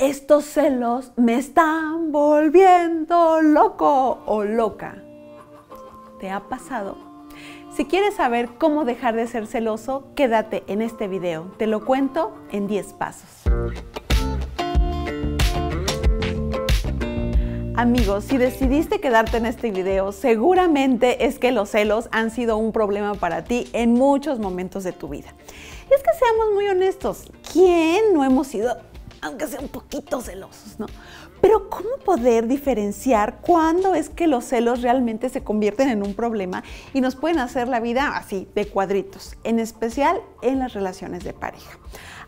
estos celos me están volviendo loco o loca. ¿Te ha pasado? Si quieres saber cómo dejar de ser celoso, quédate en este video. Te lo cuento en 10 pasos. Amigos, si decidiste quedarte en este video, seguramente es que los celos han sido un problema para ti en muchos momentos de tu vida. Y es que seamos muy honestos, ¿quién no hemos sido, aunque sea un poquito celosos, no? Pero ¿cómo poder diferenciar cuándo es que los celos realmente se convierten en un problema y nos pueden hacer la vida así, de cuadritos, en especial en las relaciones de pareja?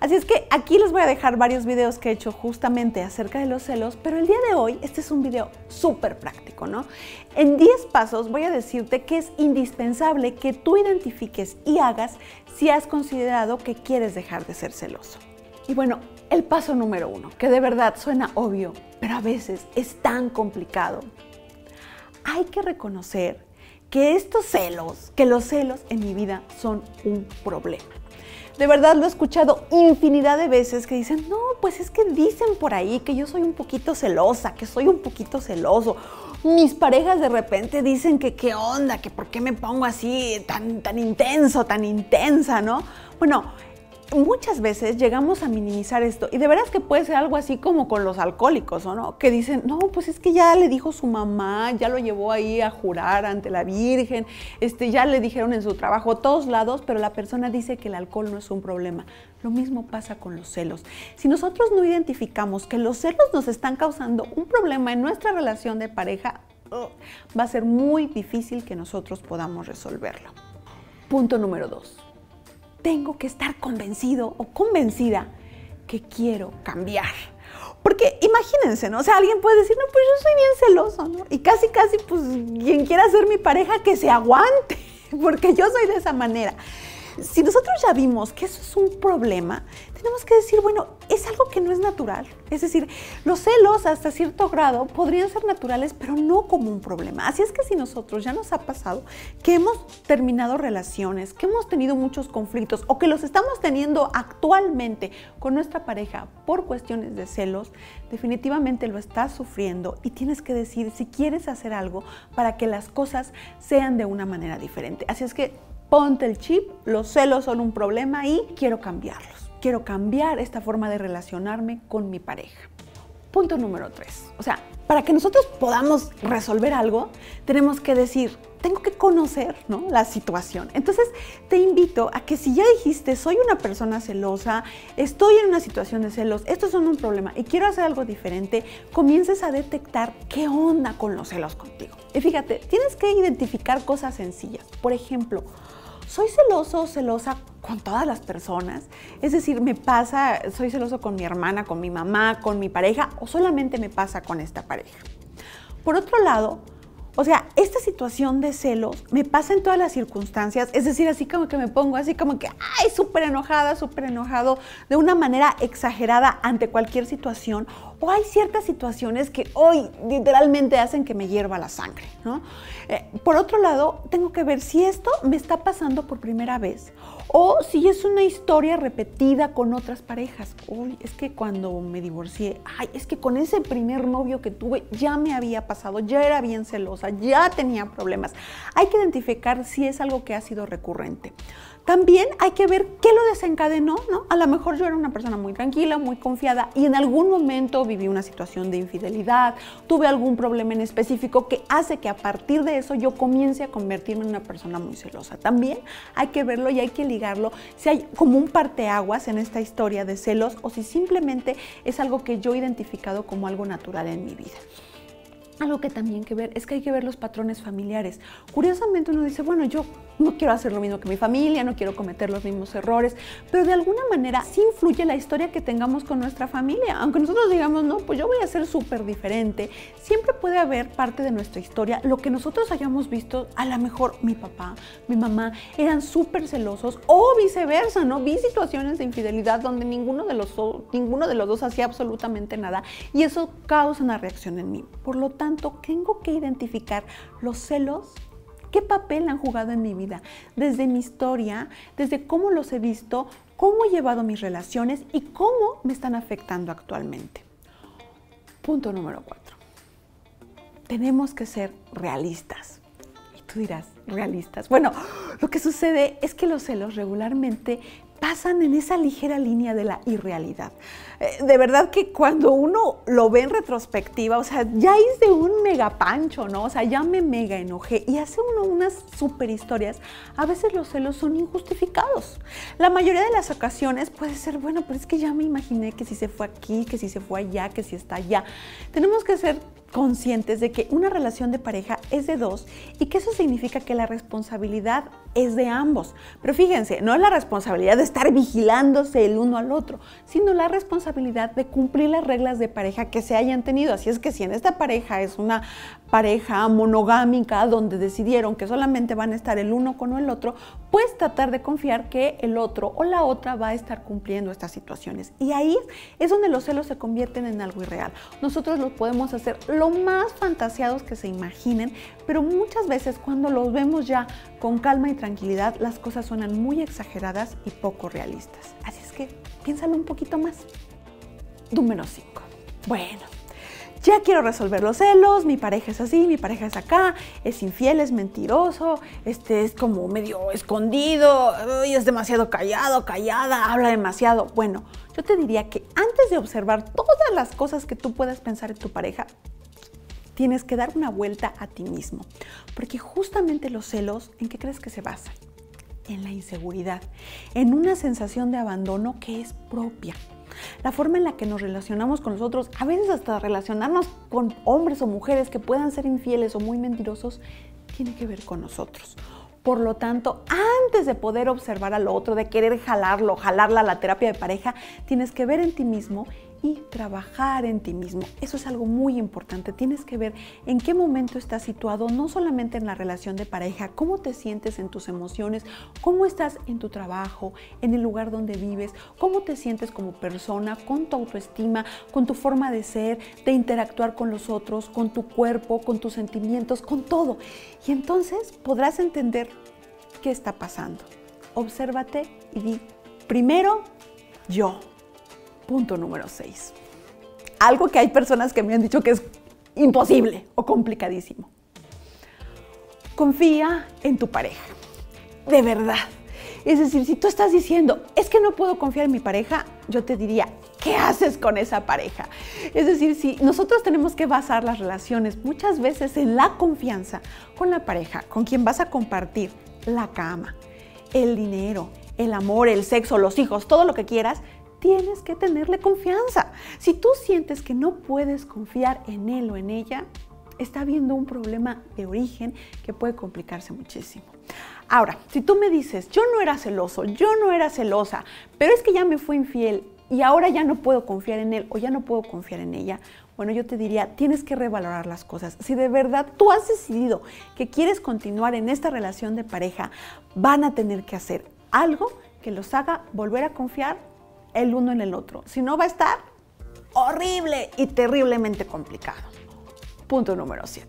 Así es que aquí les voy a dejar varios videos que he hecho justamente acerca de los celos, pero el día de hoy este es un video súper práctico, ¿no? En 10 pasos voy a decirte que es indispensable que tú identifiques y hagas si has considerado que quieres dejar de ser celoso. Y bueno, el paso número 1, que de verdad suena obvio, pero a veces es tan complicado. Hay que reconocer que los celos en mi vida son un problema. De verdad lo he escuchado infinidad de veces que dicen, no, pues es que dicen por ahí que yo soy un poquito celosa, que soy un poquito celoso. Mis parejas de repente dicen que qué onda, que por qué me pongo así tan intenso, tan intensa, ¿no? Bueno, muchas veces llegamos a minimizar esto y de veras que puede ser algo así como con los alcohólicos, ¿o no? Que dicen, no, pues es que ya le dijo su mamá, ya lo llevó ahí a jurar ante la Virgen, ya le dijeron en su trabajo, a todos lados, pero la persona dice que el alcohol no es un problema. Lo mismo pasa con los celos. Si nosotros no identificamos que los celos nos están causando un problema en nuestra relación de pareja, va a ser muy difícil que nosotros podamos resolverlo. Punto número 2. Tengo que estar convencido o convencida que quiero cambiar. Porque imagínense, ¿no? O sea, alguien puede decir, no, pues yo soy bien celoso, ¿no? Y casi, pues, quien quiera ser mi pareja, que se aguante, porque yo soy de esa manera. Si nosotros ya vimos que eso es un problema, tenemos que decir, bueno, es algo que no es natural. Es decir, los celos hasta cierto grado podrían ser naturales, pero no como un problema. Así es que si nosotros ya nos ha pasado que hemos terminado relaciones, que hemos tenido muchos conflictos o que los estamos teniendo actualmente con nuestra pareja por cuestiones de celos, definitivamente lo estás sufriendo y tienes que decir si quieres hacer algo para que las cosas sean de una manera diferente. Así es que ponte el chip, los celos son un problema y quiero cambiarlos. Quiero cambiar esta forma de relacionarme con mi pareja. Punto número 3. O sea, para que nosotros podamos resolver algo, tenemos que decir, tengo que conocer, ¿no?, la situación. Entonces, te invito a que si ya dijiste, soy una persona celosa, estoy en una situación de celos, estos son un problema y quiero hacer algo diferente, comiences a detectar qué onda con los celos contigo. Y fíjate, tienes que identificar cosas sencillas. Por ejemplo, ¿soy celoso o celosa con todas las personas? Es decir, ¿me pasa, soy celoso con mi hermana, con mi mamá, con mi pareja o solamente me pasa con esta pareja? Por otro lado, o sea, esta situación de celos me pasa en todas las circunstancias, es decir, así como que me pongo así como que, ay, súper enojada, súper enojado, de una manera exagerada ante cualquier situación. O hay ciertas situaciones que hoy literalmente hacen que me hierva la sangre, ¿no? Por otro lado, tengo que ver si esto me está pasando por primera vez o si es una historia repetida con otras parejas. Uy, es que cuando me divorcié, ay, es que con ese primer novio que tuve ya me había pasado, ya era bien celosa, ya tenía problemas. Hay que identificar si es algo que ha sido recurrente. También hay que ver qué lo desencadenó, ¿no? A lo mejor yo era una persona muy tranquila, muy confiada y en algún momento viví una situación de infidelidad, tuve algún problema en específico que hace que a partir de eso yo comience a convertirme en una persona muy celosa. También hay que verlo y hay que ligarlo si hay como un parteaguas en esta historia de celos o si simplemente es algo que yo he identificado como algo natural en mi vida. Algo que también que ver es que hay que ver los patrones familiares. Curiosamente uno dice, bueno, yo no quiero hacer lo mismo que mi familia, no quiero cometer los mismos errores, pero de alguna manera sí influye la historia que tengamos con nuestra familia. Aunque nosotros digamos, no, pues yo voy a ser súper diferente, siempre puede haber parte de nuestra historia, lo que nosotros hayamos visto, a lo mejor mi papá, mi mamá eran súper celosos o viceversa, ¿no? Vi situaciones de infidelidad donde ninguno de los dos hacía absolutamente nada y eso causa una reacción en mí. Por lo tanto, tengo que identificar los celos, qué papel han jugado en mi vida, desde mi historia, desde cómo los he visto, cómo he llevado mis relaciones y cómo me están afectando actualmente. Punto número 4. Tenemos que ser realistas. Y tú dirás, ¿realistas? Bueno, lo que sucede es que los celos regularmente pasan en esa ligera línea de la irrealidad. De verdad que cuando uno lo ve en retrospectiva, o sea, ya hice un mega pancho, ¿no? O sea, ya me mega enojé. Y hace uno unas super historias. A veces los celos son injustificados. La mayoría de las ocasiones puede ser, bueno, pero es que ya me imaginé que si se fue aquí, que si se fue allá, que si está allá. Tenemos que ser conscientes de que una relación de pareja es de dos y que eso significa que la responsabilidad es de ambos. Pero fíjense, no es la responsabilidad de estar vigilándose el uno al otro, sino la responsabilidad de cumplir las reglas de pareja que se hayan tenido. Así es que si en esta pareja es una pareja monogámica donde decidieron que solamente van a estar el uno con el otro, pues tratar de confiar que el otro o la otra va a estar cumpliendo estas situaciones. Y ahí es donde los celos se convierten en algo irreal. Nosotros los podemos hacer lo más fantaseados que se imaginen, pero muchas veces cuando los vemos ya con calma y tranquilidad, las cosas suenan muy exageradas y poco realistas. Así es que piénsalo un poquito más. Número 5. Bueno, ya quiero resolver los celos, mi pareja es así, mi pareja es acá, es infiel, es mentiroso, es como medio escondido, es demasiado callado, callada, habla demasiado. Bueno, yo te diría que antes de observar todas las cosas que tú puedas pensar en tu pareja, tienes que dar una vuelta a ti mismo, porque justamente los celos, ¿en qué crees que se basan? En la inseguridad, en una sensación de abandono que es propia. La forma en la que nos relacionamos con los otros, a veces hasta relacionarnos con hombres o mujeres que puedan ser infieles o muy mentirosos, tiene que ver con nosotros. Por lo tanto, antes de poder observar al otro, de querer jalarlo, jalarla a la terapia de pareja, tienes que ver en ti mismo y trabajar en ti mismo. Eso es algo muy importante. Tienes que ver en qué momento estás situado, no solamente en la relación de pareja, cómo te sientes en tus emociones, cómo estás en tu trabajo, en el lugar donde vives, cómo te sientes como persona, con tu autoestima, con tu forma de ser, de interactuar con los otros, con tu cuerpo, con tus sentimientos, con todo. Y entonces podrás entender qué está pasando. Obsérvate y di, primero, yo. Punto número 6. Algo que hay personas que me han dicho que es imposible o complicadísimo. Confía en tu pareja. De verdad. Es decir, si tú estás diciendo, es que no puedo confiar en mi pareja, yo te diría, ¿qué haces con esa pareja? Es decir, si nosotros tenemos que basar las relaciones muchas veces en la confianza con la pareja, con quien vas a compartir la cama, el dinero, el amor, el sexo, los hijos, todo lo que quieras, tienes que tenerle confianza. Si tú sientes que no puedes confiar en él o en ella, está habiendo un problema de origen que puede complicarse muchísimo. Ahora, si tú me dices, yo no era celoso, yo no era celosa, pero es que ya me fue infiel y ahora ya no puedo confiar en él o ya no puedo confiar en ella, bueno, yo te diría, tienes que revalorar las cosas. Si de verdad tú has decidido que quieres continuar en esta relación de pareja, van a tener que hacer algo que los haga volver a confiar el uno en el otro. Si no, va a estar horrible y terriblemente complicado. Punto número 7.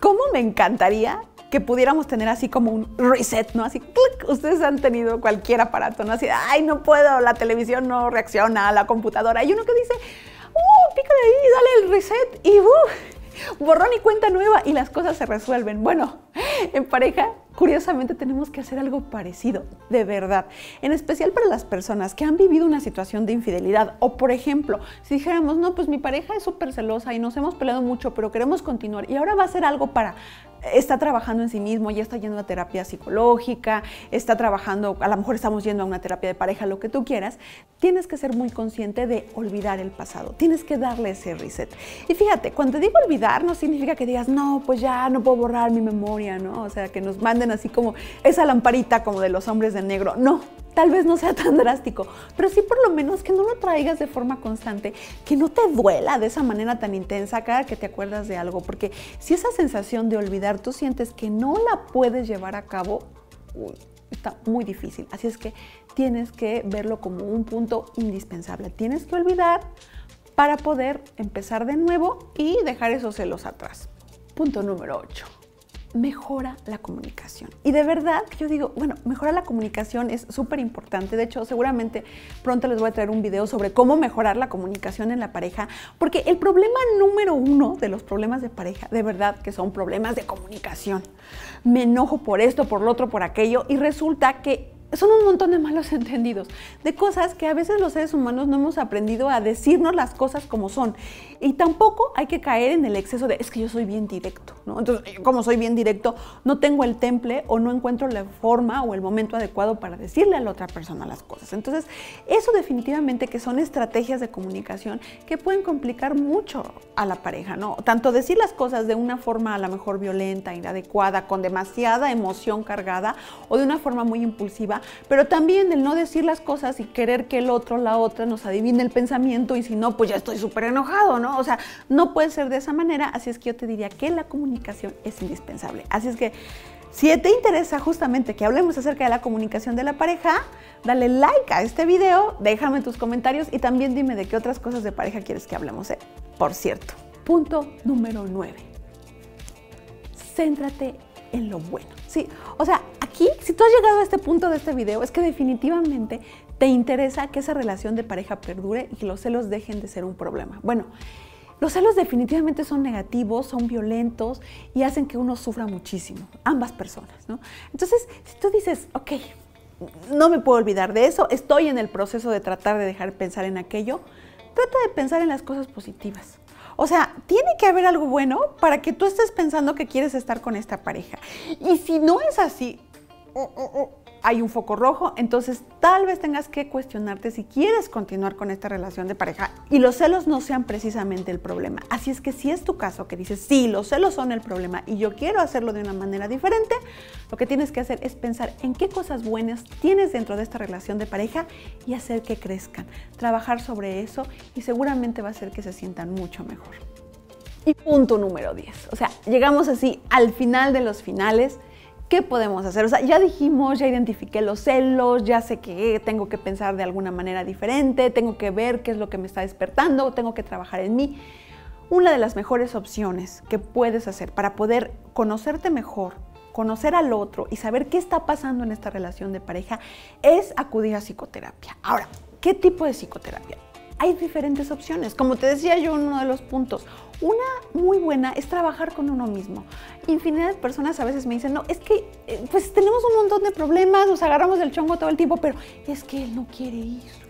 ¿Cómo me encantaría que pudiéramos tener así como un reset, ¿no? Así, clic. Ustedes han tenido cualquier aparato, ¿no? Así, ay, no puedo, la televisión no reacciona, la computadora. Hay uno que dice, pícale ahí, dale el reset y borrón y cuenta nueva y las cosas se resuelven. Bueno, en pareja, curiosamente, tenemos que hacer algo parecido, de verdad. En especial para las personas que han vivido una situación de infidelidad. O, por ejemplo, si dijéramos, no, pues mi pareja es súper celosa y nos hemos peleado mucho, pero queremos continuar. Y ahora va a hacer algo para... Está trabajando en sí mismo, ya está yendo a terapia psicológica, está trabajando... A lo mejor estamos yendo a una terapia de pareja, lo que tú quieras. Tienes que ser muy consciente de olvidar el pasado. Tienes que darle ese reset. Y fíjate, cuando te digo olvidar, no significa que digas, no, pues ya no puedo borrar mi memoria, ¿no? O sea, que nos manden así como esa lamparita como de los hombres de negro. No, tal vez no sea tan drástico, pero sí por lo menos que no lo traigas de forma constante, que no te duela de esa manera tan intensa cada que te acuerdas de algo, porque si esa sensación de olvidar tú sientes que no la puedes llevar a cabo, está muy difícil. Así es que tienes que verlo como un punto indispensable. Tienes que olvidar para poder empezar de nuevo y dejar esos celos atrás. Punto número 8. mejora la comunicación. Y de verdad, yo digo, bueno, mejorar la comunicación es súper importante. De hecho, seguramente pronto les voy a traer un video sobre cómo mejorar la comunicación en la pareja, porque el problema número uno de los problemas de pareja, de verdad, que son problemas de comunicación. Me enojo por esto, por lo otro, por aquello, y resulta que son un montón de malos entendidos, de cosas que a veces los seres humanos no hemos aprendido a decirnos las cosas como son. Y tampoco hay que caer en el exceso de, es que yo soy bien directo, ¿no? Entonces, como soy bien directo, no tengo el temple o no encuentro la forma o el momento adecuado para decirle a la otra persona las cosas. Entonces, eso definitivamente que son estrategias de comunicación que pueden complicar mucho a la pareja, ¿no? Tanto decir las cosas de una forma a lo mejor violenta, inadecuada, con demasiada emoción cargada o de una forma muy impulsiva, pero también el no decir las cosas y querer que el otro, la otra, nos adivine el pensamiento, y si no, pues ya estoy súper enojado, ¿no? O sea, no puede ser de esa manera, así es que yo te diría que la comunicación es indispensable. Así es que si te interesa justamente que hablemos acerca de la comunicación de la pareja, dale like a este video, déjame tus comentarios y también dime de qué otras cosas de pareja quieres que hablemos, ¿eh? Por cierto, punto número 9. Céntrate en lo bueno. Sí, o sea, aquí, si tú has llegado a este punto de este video, es que definitivamente te interesa que esa relación de pareja perdure y que los celos dejen de ser un problema. Bueno, los celos definitivamente son negativos, son violentos y hacen que uno sufra muchísimo, ambas personas, ¿no? Entonces, si tú dices, ok, no me puedo olvidar de eso, estoy en el proceso de tratar de dejar de pensar en aquello, trata de pensar en las cosas positivas. O sea, tiene que haber algo bueno para que tú estés pensando que quieres estar con esta pareja. Y si no es así, hay un foco rojo, entonces tal vez tengas que cuestionarte si quieres continuar con esta relación de pareja y los celos no sean precisamente el problema. Así es que si es tu caso que dices, sí, los celos son el problema y yo quiero hacerlo de una manera diferente, lo que tienes que hacer es pensar en qué cosas buenas tienes dentro de esta relación de pareja y hacer que crezcan, trabajar sobre eso y seguramente va a hacer que se sientan mucho mejor. Y punto número 10, o sea, llegamos así al final de los finales. ¿Qué podemos hacer? O sea, ya dijimos, ya identifiqué los celos, ya sé que tengo que pensar de alguna manera diferente, tengo que ver qué es lo que me está despertando, tengo que trabajar en mí. Una de las mejores opciones que puedes hacer para poder conocerte mejor, conocer al otro y saber qué está pasando en esta relación de pareja es acudir a psicoterapia. Ahora, ¿qué tipo de psicoterapia? Hay diferentes opciones, como te decía yo en uno de los puntos. Una muy buena es trabajar con uno mismo. Infinidad de personas a veces me dicen, no, es que pues tenemos un montón de problemas, nos agarramos del chongo todo el tiempo, pero es que él no quiere ir.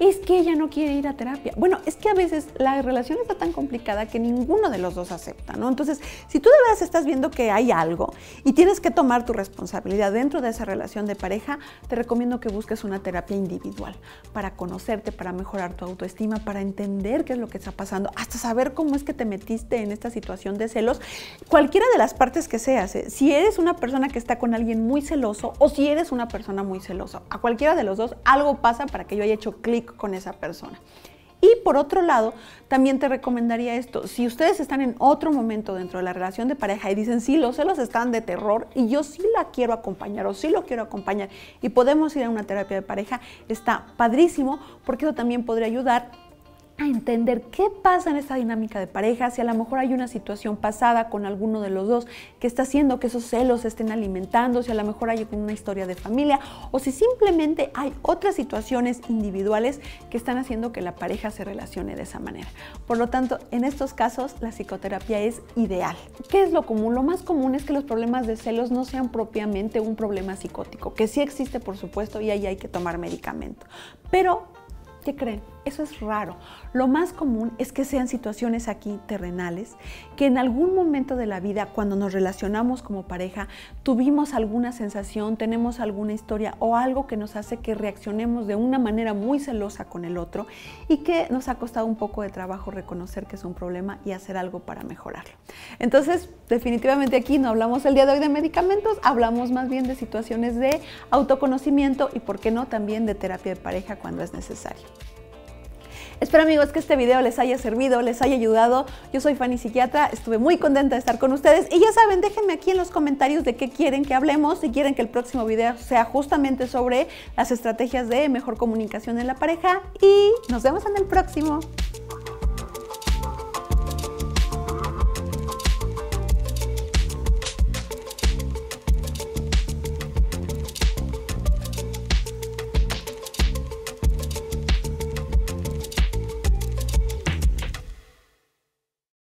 Es que ella no quiere ir a terapia. Bueno, es que a veces la relación está tan complicada que ninguno de los dos acepta, ¿no? Entonces, si tú de verdad estás viendo que hay algo y tienes que tomar tu responsabilidad dentro de esa relación de pareja, te recomiendo que busques una terapia individual para conocerte, para mejorar tu autoestima, para entender qué es lo que está pasando, hasta saber cómo es que te metiste en esta situación de celos. Cualquiera de las partes que seas, ¿eh? Si eres una persona que está con alguien muy celoso o si eres una persona muy celosa, a cualquiera de los dos algo pasa para que yo haya hecho clic con esa persona. Y por otro lado, también te recomendaría esto, si ustedes están en otro momento dentro de la relación de pareja y dicen, sí, los celos están de terror y yo sí la quiero acompañar o sí lo quiero acompañar y podemos ir a una terapia de pareja, está padrísimo porque eso también podría ayudar a entender qué pasa en esta dinámica de pareja, si a lo mejor hay una situación pasada con alguno de los dos que está haciendo que esos celos estén alimentando, si a lo mejor hay una historia de familia o si simplemente hay otras situaciones individuales que están haciendo que la pareja se relacione de esa manera. Por lo tanto, en estos casos la psicoterapia es ideal. ¿Qué es lo común? Lo más común es que los problemas de celos no sean propiamente un problema psicótico, que sí existe por supuesto y ahí hay que tomar medicamento, pero ¿qué creen? Eso es raro. Lo más común es que sean situaciones aquí terrenales, que en algún momento de la vida, cuando nos relacionamos como pareja, tuvimos alguna sensación, tenemos alguna historia o algo que nos hace que reaccionemos de una manera muy celosa con el otro y que nos ha costado un poco de trabajo reconocer que es un problema y hacer algo para mejorarlo. Entonces, definitivamente aquí no hablamos el día de hoy de medicamentos, hablamos más bien de situaciones de autoconocimiento y, ¿por qué no?, también de terapia de pareja cuando es necesario. Espero, amigos, que este video les haya servido, les haya ayudado. Yo soy Fanny Psiquiatra, estuve muy contenta de estar con ustedes. Y ya saben, déjenme aquí en los comentarios de qué quieren que hablemos, si quieren que el próximo video sea justamente sobre las estrategias de mejor comunicación en la pareja. Y nos vemos en el próximo.